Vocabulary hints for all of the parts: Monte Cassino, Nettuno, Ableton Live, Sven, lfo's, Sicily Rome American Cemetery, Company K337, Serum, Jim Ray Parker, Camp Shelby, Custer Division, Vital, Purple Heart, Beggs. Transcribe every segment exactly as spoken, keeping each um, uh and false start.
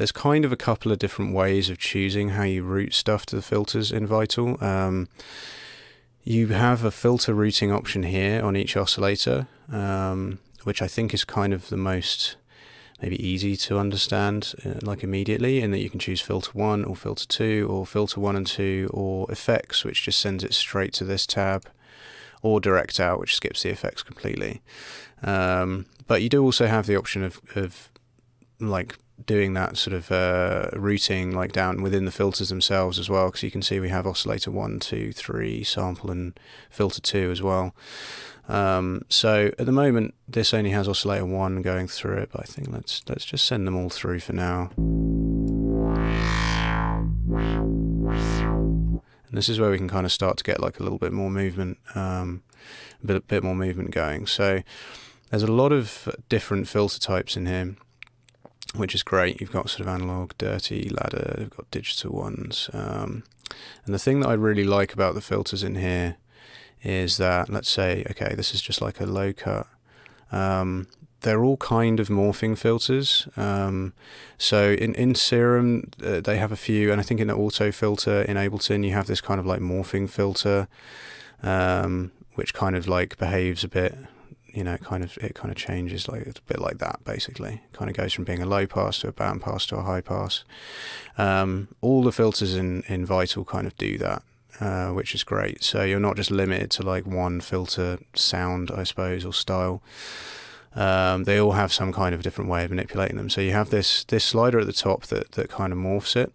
there's kind of a couple of different ways of choosing how you route stuff to the filters in Vital. Um, you have a filter routing option here on each oscillator, um, which I think is kind of the most maybe easy to understand, uh, like immediately, in that you can choose filter one or filter two or filter one and two or effects, which just sends it straight to this tab, or direct out, which skips the effects completely. Um, but you do also have the option of, of like doing that sort of uh, routing like down within the filters themselves as well, because you can see we have oscillator one, two, three, sample, and filter two as well. Um, so at the moment, this only has oscillator one going through it, but I think let's let's just send them all through for now. And this is where we can kind of start to get like a little bit more movement, um, a bit, bit more movement going. So there's a lot of different filter types in here, which is great. You've got sort of analog, dirty, ladder, you've got digital ones. Um, and the thing that I really like about the filters in here is that, let's say, okay, this is just like a low cut. Um, they're all kind of morphing filters. Um, so in, in Serum, uh, they have a few, and I think in the auto filter in Ableton, you have this kind of like morphing filter, um, which kind of like behaves a bit, you know, it kind of it kind of changes like it's a bit like that basically. It kind of goes from being a low pass to a band pass to a high pass. Um, all the filters in in Vital kind of do that, uh, which is great. So you're not just limited to like one filter sound, I suppose, or style. Um, they all have some kind of different way of manipulating them. So you have this this slider at the top that that kind of morphs it.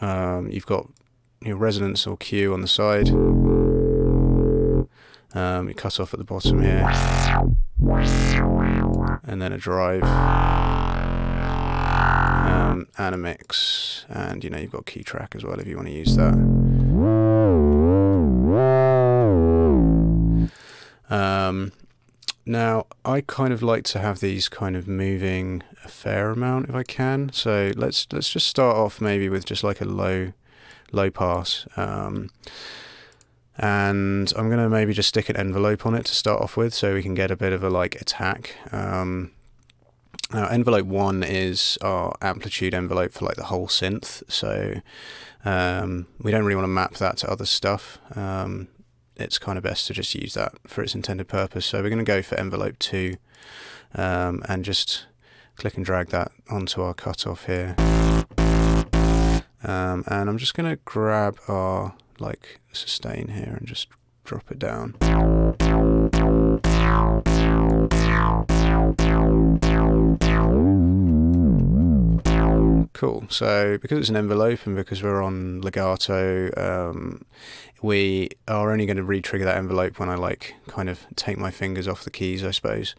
Um, you've got your resonance or cue on the side. Um, you cut off at the bottom here, and then a drive, um, and a mix, and you know, you've got key track as well if you want to use that. Um, now I kind of like to have these kind of moving a fair amount if I can. So let's let's just start off maybe with just like a low low pass. Um, and I'm going to maybe just stick an envelope on it to start off with so we can get a bit of a like attack. Um, now envelope one is our amplitude envelope for like the whole synth, so um, we don't really want to map that to other stuff. Um, it's kind of best to just use that for its intended purpose, so we're going to go for envelope two, um, and just click and drag that onto our cutoff here, um, and I'm just going to grab our like sustain here and just drop it down. Cool. So because it's an envelope and because we're on legato, um, we are only going to re-trigger that envelope when I like kind of take my fingers off the keys, I suppose.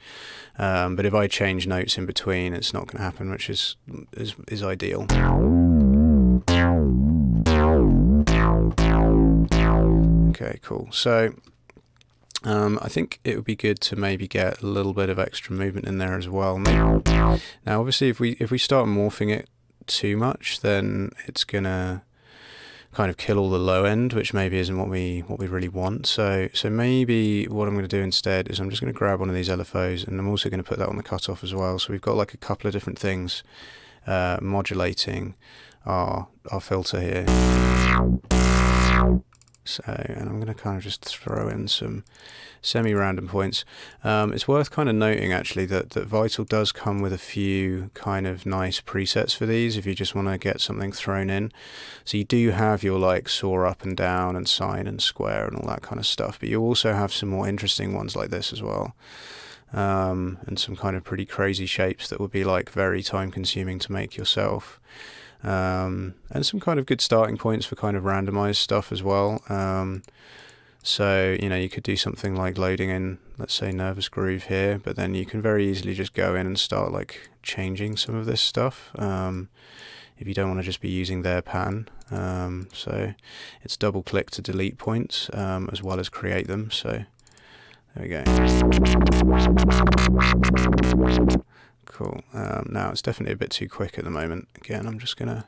Um, but if I change notes in between, it's not going to happen, which is is, is ideal. Okay, cool. So um, I think it would be good to maybe get a little bit of extra movement in there as well. Now, obviously, if we if we start morphing it too much, then it's gonna kind of kill all the low end, which maybe isn't what we what we really want. So so maybe what I'm going to do instead is I'm just going to grab one of these L F Os, and I'm also going to put that on the cutoff as well. So we've got like a couple of different things uh, modulating our our filter here. So, and I'm going to kind of just throw in some semi-random points. Um, it's worth kind of noting actually that, that Vital does come with a few kind of nice presets for these if you just want to get something thrown in. So you do have your like saw up and down and sine and square and all that kind of stuff, but you also have some more interesting ones like this as well. Um, and some kind of pretty crazy shapes that would be like very time consuming to make yourself. Um, and some kind of good starting points for kind of randomized stuff as well. Um, so, you know, you could do something like loading in, let's say, Nervous Groove here, but then you can very easily just go in and start like changing some of this stuff, um, if you don't want to just be using their pattern. Um, so it's double click to delete points, um, as well as create them. So there we go. Cool. Um, now it's definitely a bit too quick at the moment. Again, I'm just gonna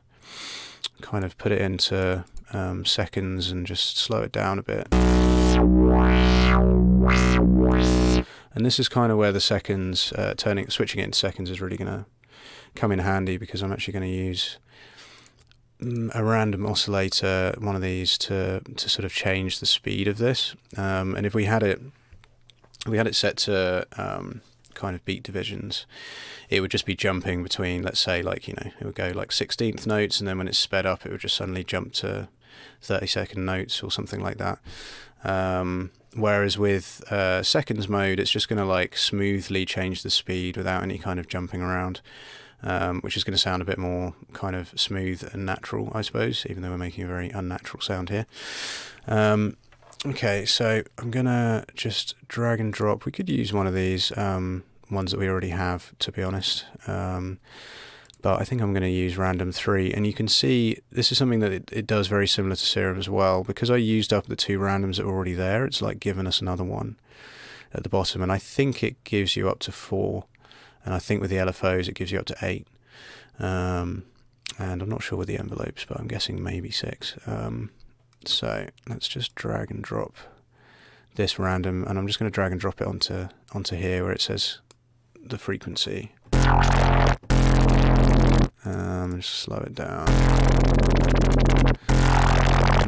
kind of put it into um, seconds and just slow it down a bit. And this is kind of where the seconds, uh, turning, switching it into seconds is really gonna come in handy, because I'm actually going to use a random oscillator, one of these, to to sort of change the speed of this. Um, and if we had it, if we had it set to um, kind of beat divisions, it would just be jumping between, let's say, like, you know, it would go like sixteenth notes, and then when it's sped up, it would just suddenly jump to thirty second notes or something like that. Um, whereas with uh, seconds mode, it's just going to like smoothly change the speed without any kind of jumping around, um, which is going to sound a bit more kind of smooth and natural, I suppose, even though we're making a very unnatural sound here. Um, okay, so I'm going to just drag and drop. We could use one of these um, ones that we already have, to be honest. Um, but I think I'm going to use random three, and you can see this is something that it, it does very similar to Serum as well, because I used up the two randoms that were already there. It's like given us another one at the bottom, and I think it gives you up to four, and I think with the L F Os it gives you up to eight, um, and I'm not sure with the envelopes, but I'm guessing maybe six. Um, so let's just drag and drop this random, and I'm just going to drag and drop it onto onto here where it says the frequency. Um, just slow it down.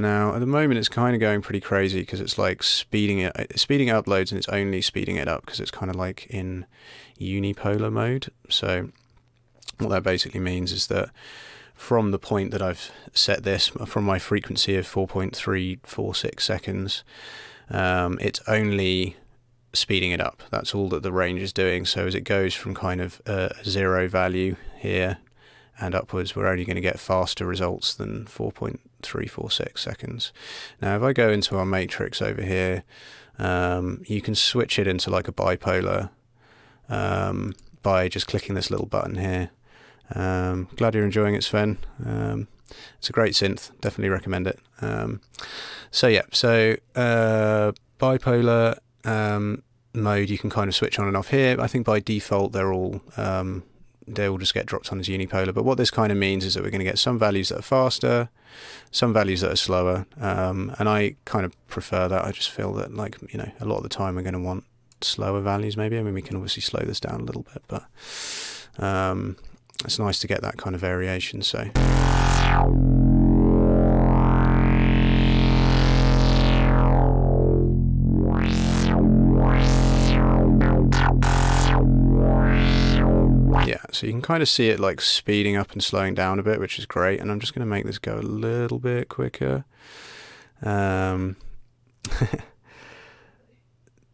Now at the moment it's kind of going pretty crazy because it's like speeding it, it's speeding it up loads, and it's only speeding it up because it's kind of like in unipolar mode. So what that basically means is that from the point that I've set this, from my frequency of four point three four six seconds, um, it's only speeding it up. That's all that the range is doing. So as it goes from kind of a zero value here and upwards, we're only going to get faster results than four point three four six seconds. Now if I go into our matrix over here, um, you can switch it into like a bipolar um, by just clicking this little button here. Um, glad you're enjoying it, Sven. Um, it's a great synth, definitely recommend it. Um, so yeah, so uh, bipolar um, mode, you can kind of switch on and off here. I think by default they're all um, they will just get dropped on as unipolar, but what this kind of means is that we're going to get some values that are faster, some values that are slower, um, and I kind of prefer that. I just feel that, like, you know, a lot of the time we're going to want slower values maybe. I mean, we can obviously slow this down a little bit, but um, it's nice to get that kind of variation. So So you can kind of see it like speeding up and slowing down a bit, which is great. And I'm just going to make this go a little bit quicker. Um,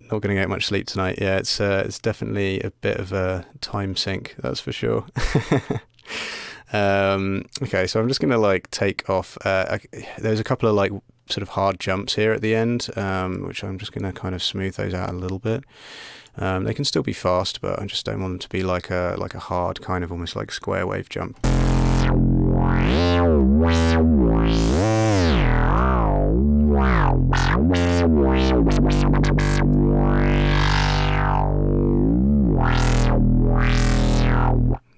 not going to get much sleep tonight. Yeah, it's uh, it's definitely a bit of a time sink, that's for sure. um, okay, so I'm just going to like take off. Uh, I, there's a couple of like sort of hard jumps here at the end, um, which I'm just going to kind of smooth those out a little bit. Um, they can still be fast, but I just don't want them to be like a like a hard kind of almost like square wave jump.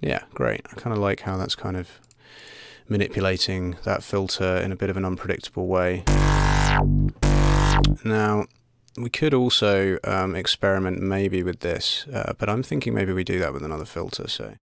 Yeah, great. I kind of like how that's kind of manipulating that filter in a bit of an unpredictable way. Now, we could also um, experiment maybe with this, uh, but I'm thinking maybe we do that with another filter. So